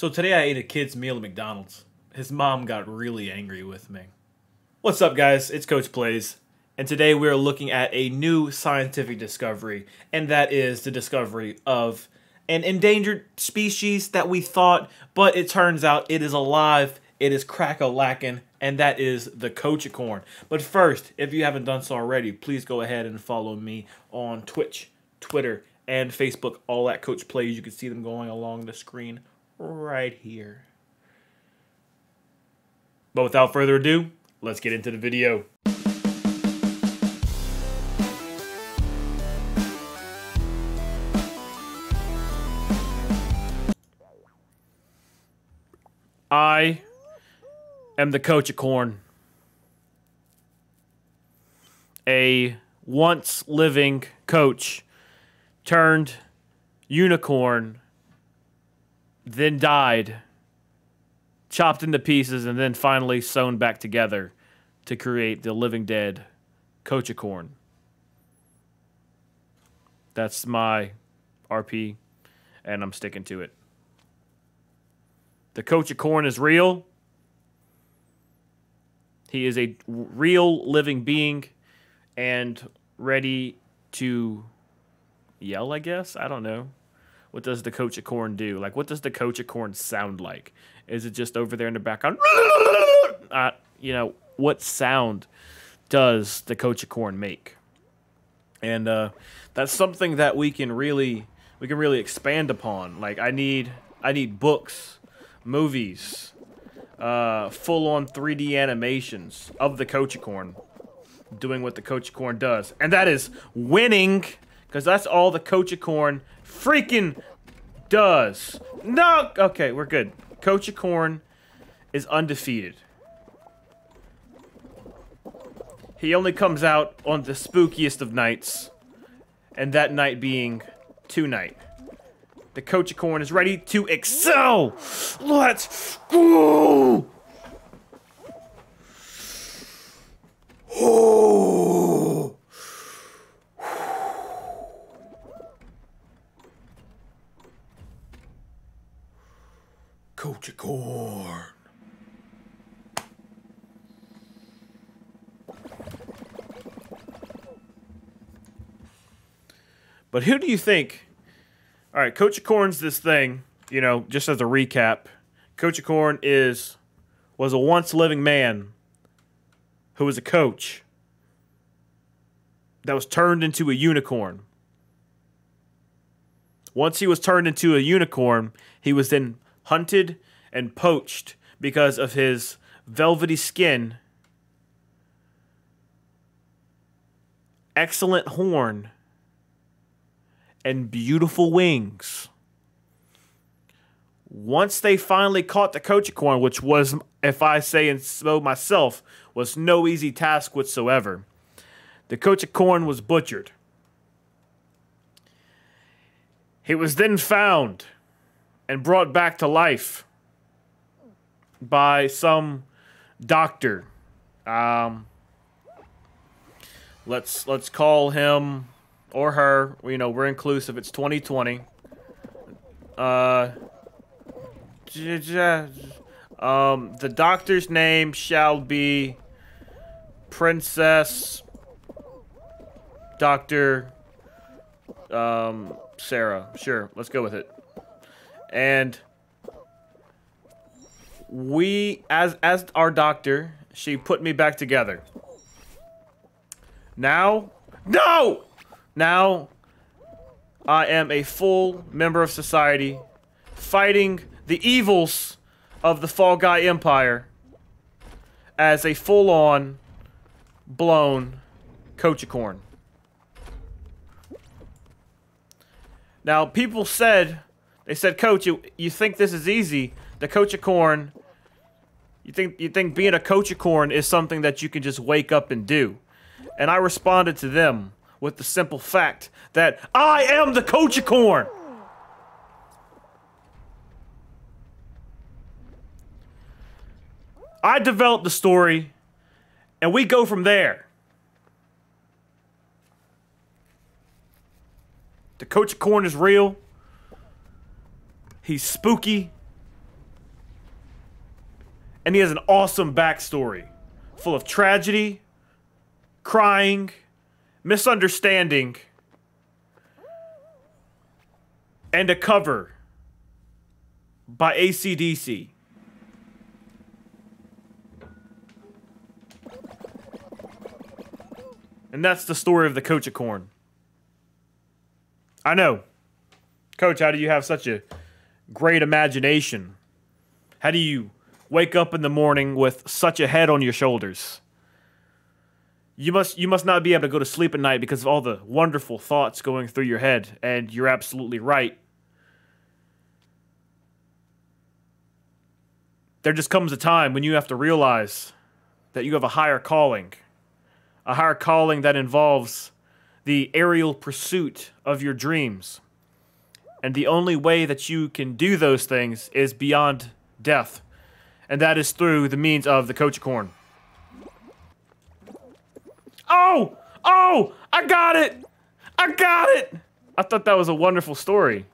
So today I ate a kid's meal at McDonald's. His mom got really angry with me. What's up, guys? It's Coach Plays, and today we are looking at a new scientific discovery, and that is the discovery of an endangered species that we thought, but it turns out it is alive, it is crack-a-lackin', and that is the coachicorn. But first, if you haven't done so already, please go ahead and follow me on Twitch, Twitter, and Facebook, all at Coach Plays. You can see them going along the screen right here. But without further ado, let's get into the video. I am the coachicorn, a once living coach turned unicorn, then died, chopped into pieces, and then finally sewn back together to create the living dead coachicorn. That's my RP, and I'm sticking to it. The coachicorn is real. He is a real living being and ready to yell, I guess? I don't know. What does the coachicorn do? Like, what does the coachicorn sound like? Is it just over there in the background? You know, what sound does the coachicorn make? And that's something that we can really expand upon. Like, I need books, movies, full-on 3D animations of the coachicorn doing what the coachicorn does, and that is winning, because that's all the coachicorn freaking does. No, okay, we're good. Coachicorn is undefeated. He only comes out on the spookiest of nights, and that night being tonight. The coachicorn is ready to excel! Let's go! Oh. Coachicorn. But who do you think? All right, coachicorn's this thing, you know, just as a recap. Coachicorn was a once living man who was a coach that was turned into a unicorn. Once he was turned into a unicorn, he was then hunted and poached because of his velvety skin, excellent horn, and beautiful wings. Once they finally caught the coachicorn, which was, if I say and so myself, was no easy task whatsoever, the coachicorn was butchered. He was then found and brought back to life by some doctor. Let's call him or her, you know, we're inclusive. It's 2020. The doctor's name shall be Princess Dr. Sarah. Sure, let's go with it. And we, as our doctor, she put me back together. Now, no! Now, I am a full member of society, fighting the evils of the Fall Guy Empire as a full-on, blown coachicorn. Now, people said, they said, Coach, you think this is easy? The coachicorn, you think being a coachicorn is something that you can just wake up and do? And I responded to them with the simple fact that I am the coachicorn! I developed the story, and we go from there. The coachicorn is real. He's spooky. and he has an awesome backstory full of tragedy, crying, misunderstanding, and a cover by AC/DC. And that's the story of the Coachicorn. I know. Coach, how do you have such a great imagination? How do you wake up in the morning with such a head on your shoulders? You must not be able to go to sleep at night because of all the wonderful thoughts going through your head, and you're absolutely right. There just comes a time when you have to realize that you have a higher calling that involves the aerial pursuit of your dreams. And the only way that you can do those things is beyond death. And that is through the means of the Coachicorn. Oh! Oh! I got it! I got it! I thought that was a wonderful story.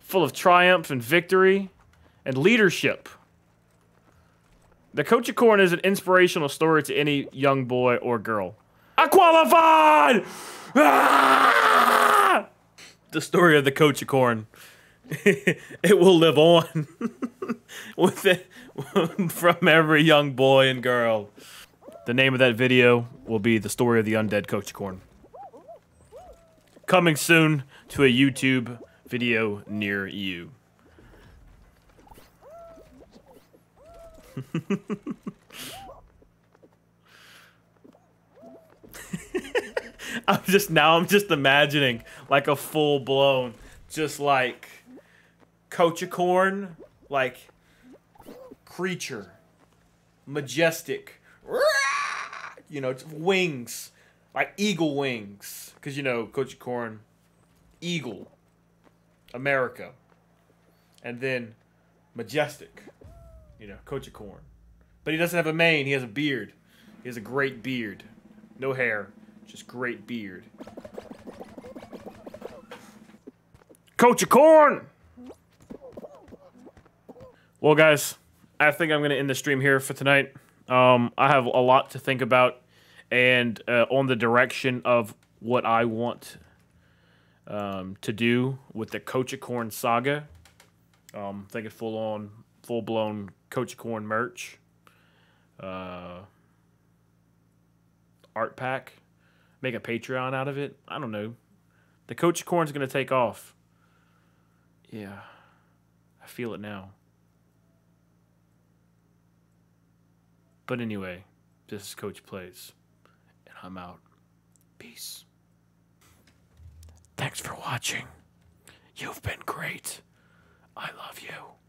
Full of triumph and victory and leadership. The Coachicorn is an inspirational story to any young boy or girl. I qualified! Ah! The story of the Coachicorn. It will live on with it, from every young boy and girl. The name of that video will be The Story of the Undead Coachicorn. Coming soon to a YouTube video near you. I'm just imagining like a full blown, just like Coachicorn, like creature, majestic, you know, wings, like eagle wings, because you know Coachicorn, eagle, America, and then majestic. You know, Coachicorn. But he doesn't have a mane. He has a beard. He has a great beard. No hair. Just great beard. Coachicorn! Well, guys, I think I'm going to end the stream here for tonight. I have a lot to think about and on the direction of what I want to do with the Coachicorn saga. I think it's full-blown Coachicorn merch, art pack, make a Patreon out of it. I don't know. The Coachicorn's gonna take off. Yeah, I feel it now. But anyway, this is Coach Plays, and I'm out. Peace. Thanks for watching. You've been great. I love you.